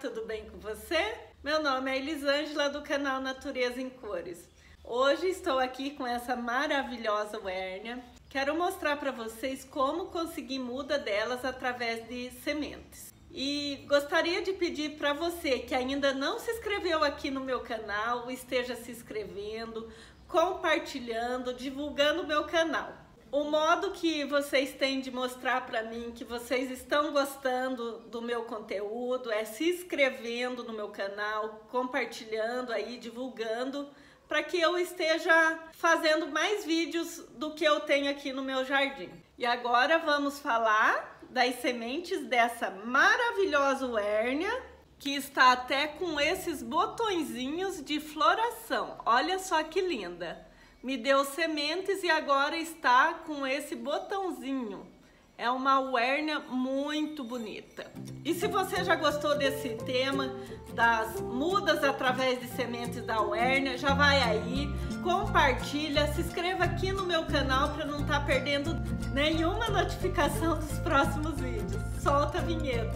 tudo bem com você? Meu nome é Elisângela do canal Natureza em Cores. Hoje estou aqui com essa maravilhosa Huernia. Quero mostrar para vocês como conseguir muda delas através de sementes. E gostaria de pedir para você que ainda não se inscreveu aqui no meu canal, esteja se inscrevendo, compartilhando, divulgando o meu canal. O modo que vocês têm de mostrar para mim que vocês estão gostando do meu conteúdo é se inscrevendo no meu canal, compartilhando aí, divulgando, para que eu esteja fazendo mais vídeos do que eu tenho aqui no meu jardim. E agora vamos falar das sementes dessa maravilhosa Huernia, que está até com esses botõezinhos de floração. Olha só que linda! Me deu sementes e agora está com esse botãozinho. É uma Huernia muito bonita. E se você já gostou desse tema das mudas através de sementes da Huernia, já vai aí, compartilha, se inscreva aqui no meu canal para não estar perdendo nenhuma notificação dos próximos vídeos. Solta a vinheta!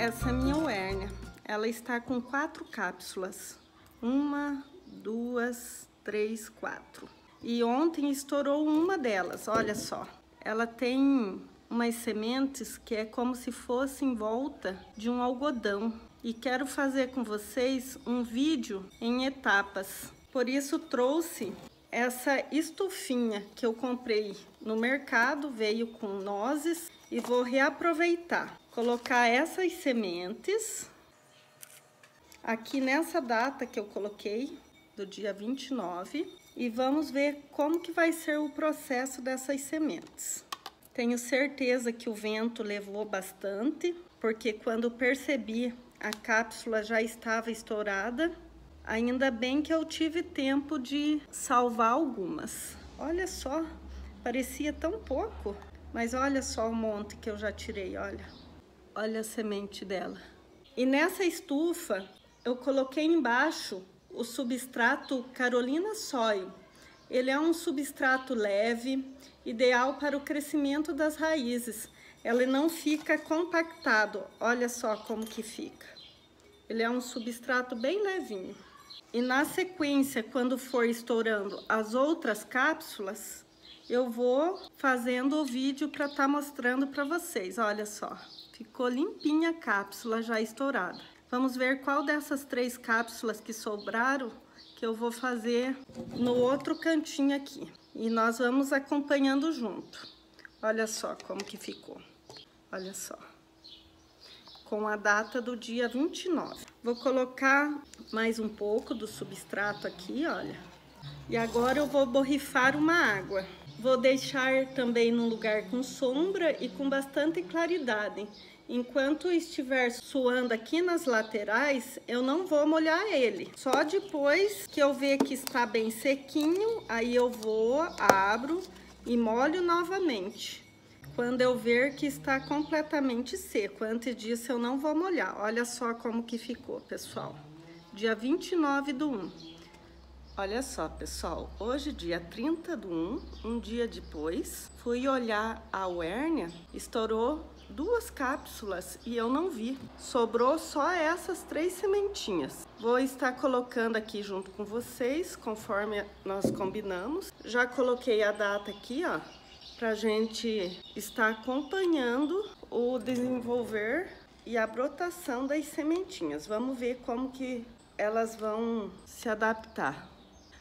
Essa é minha Huernia, ela está com 4 cápsulas, 1, 2, 3, 4. E ontem estourou uma delas, olha só. Ela tem umas sementes que é como se fosse em volta de um algodão. E quero fazer com vocês um vídeo em etapas. Por isso trouxe essa estufinha que eu comprei no mercado, veio com nozes. E vou reaproveitar, colocar essas sementes aqui nessa data que eu coloquei, do dia 29. E vamos ver como que vai ser o processo dessas sementes. Tenho certeza que o vento levou bastante, porque quando percebi a cápsula já estava estourada. Ainda bem que eu tive tempo de salvar algumas. Olha só, parecia tão pouco. Mas olha só o monte que eu já tirei, olha. Olha a semente dela. E nessa estufa, eu coloquei embaixo o substrato Carolina Soil. Ele é um substrato leve, ideal para o crescimento das raízes. Ele não fica compactado. Olha só como que fica. Ele é um substrato bem levinho. E na sequência, quando for estourando as outras cápsulas, eu vou fazendo o vídeo para estar mostrando para vocês. Olha só, ficou limpinha a cápsula já estourada. Vamos ver qual dessas 3 cápsulas que sobraram que eu vou fazer no outro cantinho aqui. E nós vamos acompanhando junto. Olha só como que ficou. Olha só. Com a data do dia 29. Vou colocar mais um pouco do substrato aqui, olha. E agora eu vou borrifar uma água. Vou deixar também num lugar com sombra e com bastante claridade. Enquanto estiver suando aqui nas laterais, eu não vou molhar ele. Só depois que eu ver que está bem sequinho, aí eu vou, abro e molho novamente. Quando eu ver que está completamente seco, antes disso eu não vou molhar. Olha só como que ficou, pessoal. Dia 29/1. Olha só, pessoal, hoje dia 30/1, um dia depois, fui olhar a Huernia, estourou 2 cápsulas e eu não vi. Sobrou só essas 3 sementinhas. Vou estar colocando aqui junto com vocês, conforme nós combinamos. Já coloquei a data aqui, ó, pra gente estar acompanhando o desenvolver e a brotação das sementinhas. Vamos ver como que elas vão se adaptar.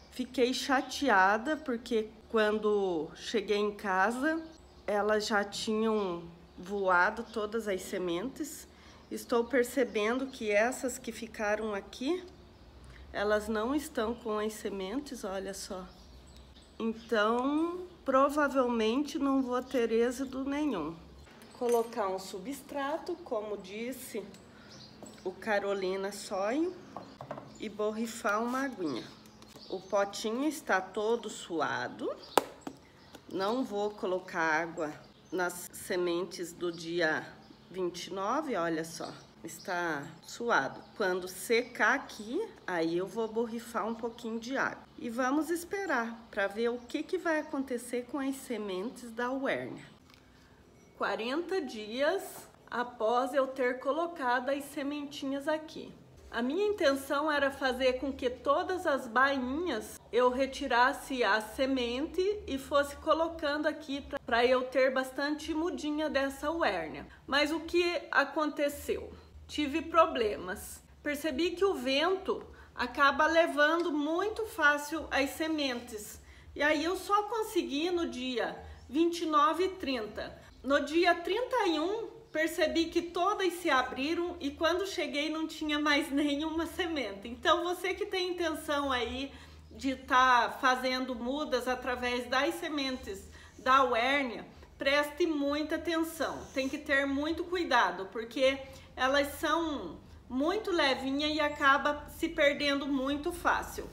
Fiquei chateada porque quando cheguei em casa, elas já tinham voado todas as sementes. Estou percebendo que essas que ficaram aqui, elas não estão com as sementes, olha só. Então, provavelmente não vou ter êxito nenhum. Colocar um substrato, como disse o Carolina Soil, e borrifar uma aguinha. O potinho está todo suado, não vou colocar água nas sementes do dia 29, olha só, está suado. Quando secar aqui, aí eu vou borrifar um pouquinho de água. E vamos esperar para ver o que vai acontecer com as sementes da Huernia. 40 dias após eu ter colocado as sementinhas aqui. A minha intenção era fazer com que todas as bainhas eu retirasse a semente e fosse colocando aqui para eu ter bastante mudinha dessa Huernia. Mas o que aconteceu? Tive problemas. Percebi que o vento acaba levando muito fácil as sementes. E aí eu só consegui no dia 29 e 30. No dia 31, percebi que todas se abriram e quando cheguei não tinha mais nenhuma semente. Então você que tem intenção aí de estar fazendo mudas através das sementes da Huernia, preste muita atenção. Tem que ter muito cuidado, porque elas são muito levinha e acaba se perdendo muito fácil.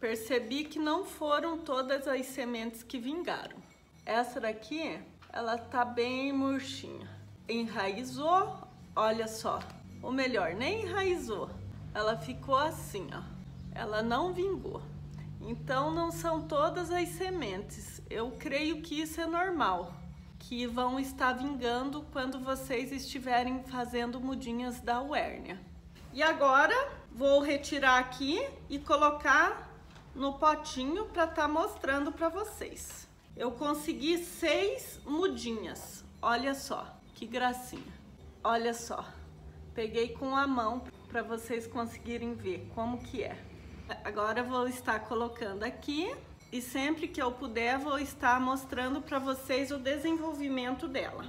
Percebi que não foram todas as sementes que vingaram. Essa daqui, ela tá bem murchinha. Enraizou, olha só. Ou melhor, nem enraizou. Ela ficou assim, ó. Ela não vingou. Então não são todas as sementes. Eu creio que isso é normal, que vão estar vingando quando vocês estiverem fazendo mudinhas da Huernia. E agora vou retirar aqui e colocar no potinho para estar mostrando para vocês. Eu consegui 6 mudinhas, olha só, que gracinha. Olha só, peguei com a mão para vocês conseguirem ver como que é. Agora vou estar colocando aqui. E sempre que eu puder, vou estar mostrando para vocês o desenvolvimento dela.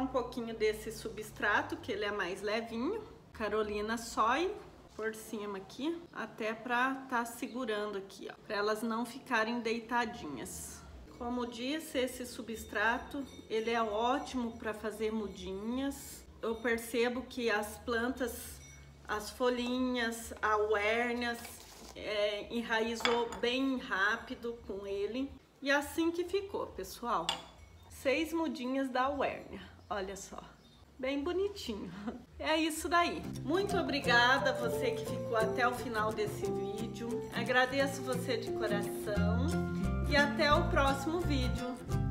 Um pouquinho desse substrato, que ele é mais levinho, Carolina Soil, por cima aqui, até para tá segurando aqui, ó, para elas não ficarem deitadinhas. Como disse, esse substrato, ele é ótimo para fazer mudinhas. Eu percebo que as plantas, as folhinhas, a Huernia enraizou bem rápido com ele. E assim que ficou, pessoal. 6 mudinhas da Huernia. Olha só, bem bonitinho. É isso daí. Muito obrigada a você que ficou até o final desse vídeo. Agradeço você de coração e até o próximo vídeo.